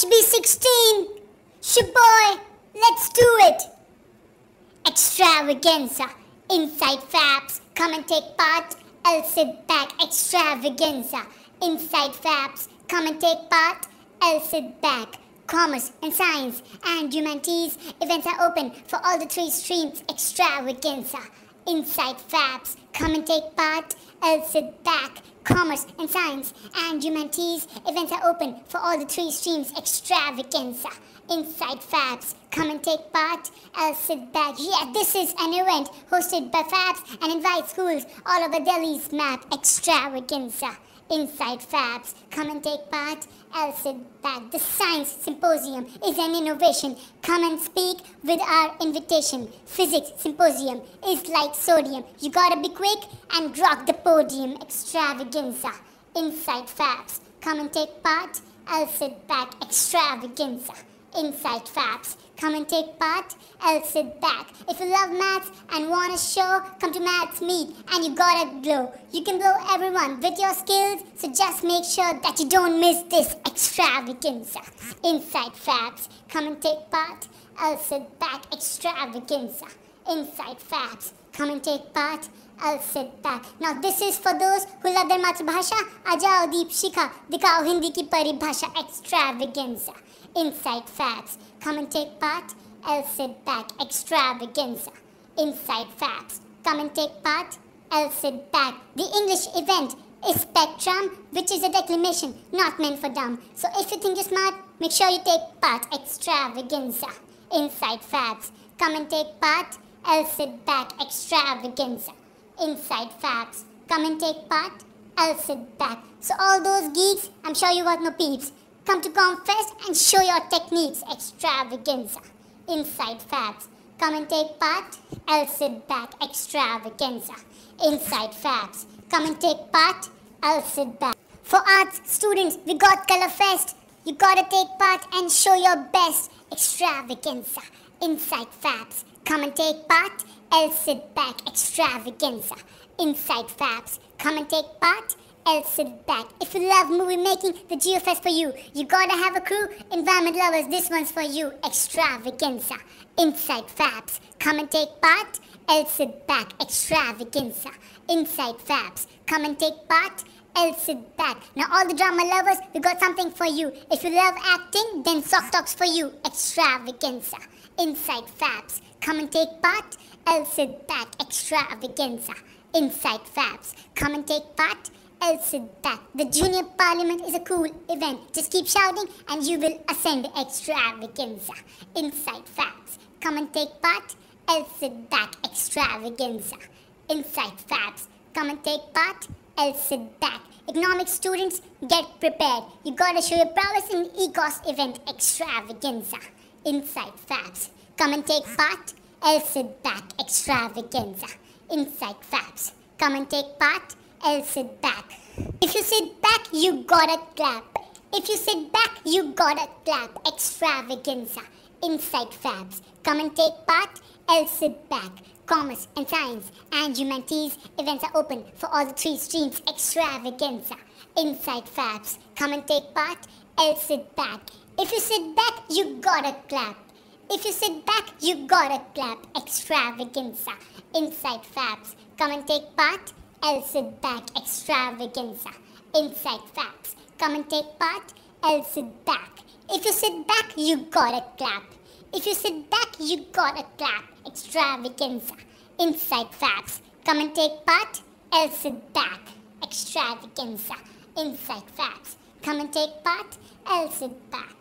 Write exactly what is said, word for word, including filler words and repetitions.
H B sixteen, shaboy, let's do it! Extravaganza, inside FAPS, come and take part, else sit back. Extravaganza, inside FAPS, come and take part, else sit back. Commerce and science and humanities events are open for all the three streams. Extravaganza, inside FAPS, come and take part, else sit back. Commerce and science and humanities events are open for all the three streams. Extravaganza, inside FAPS, come and take part, else sit back. Yeah, this is an event hosted by FAPS and invites schools all over Delhi's map. Extravaganza, inside FAPS, come and take part, else sit back. The Science Symposium is an innovation. Come and speak with our invitation. Physics Symposium is like sodium. You gotta be quick and rock the podium. Extravaganza, inside FAPS, come and take part, else sit back. Extravaganza, inside FAPS, come and take part, else sit back. If you love maths and want a show, come to Maths Meet and you gotta glow. You can blow everyone with your skills, so just make sure that you don't miss this. Extravaganza, inside FAPS, come and take part, else sit back. Extravaganza, inside FAPS, come and take part, else sit back. Now this is for those who love their matrabhasha. Ajao Deepshika, dikao Hindi ki paribhasha. Extravaganza, inside FAPS, come and take part, else sit back. Extravaganza, inside FAPS, come and take part, else sit back. The English event is Spectrum, which is a declamation, not meant for dumb. So if you think you're smart, make sure you take part. Extravaganza, inside FAPS, come and take part, else sit back. Extravaganza, inside FAPS, come and take part, else sit back. So all those geeks, I'm sure you got no peeps. Come to CompFest and show your techniques. Extravaganza, inside FAPS, come and take part, else sit back. Extravaganza, inside FAPS, come and take part, else sit back. For arts students, we got ColorFest. You gotta take part and show your best. Extravaganza, inside FAPS, come and take part, else sit back. Extravaganza, inside FAPS, come and take part, else sit back. If you love movie making, the GFest for you. You gotta have a crew, environment lovers, this one's for you. Extravaganza, inside FAPS, come and take part, else sit back. Extravaganza, inside FAPS, come and take part, else sit back. Now all the drama lovers, we got something for you. If you love acting, then Sock Talks for you. Extravaganza, inside FAPS, come and take part, else sit back. Extravaganza, inside FAPS, come and take part, else sit back. The Junior Parliament is a cool event. Just keep shouting and you will ascend. Extravaganza, inside FAPS, come and take part, else sit back. Extravaganza, inside FAPS, come and take part, else sit back. Economics students, get prepared. You gotta show your prowess in ECOS event. Extravaganza, inside FAPS, come and take part, else sit back. Extravaganza, inside FAPS, come and take part, else sit back. If you sit back, you gotta clap. If you sit back, you gotta clap. Extravaganza, inside FAPS, come and take part, else sit back. Commerce and science and humanities events are open for all the three streams. Extravaganza, inside FAPS, come and take part, else sit back. If you sit back, you gotta clap. If you sit back, you gotta clap. Extravaganza, inside FAPS, come and take part, else sit back. Extravaganza, inside FAPS, come and take part, else sit back. If you sit back, you gotta clap. If you sit back, you gotta clap. Extravaganza, inside FAPS, come and take part, else sit back. Extravaganza, inside FAPS, come and take part, else sit back.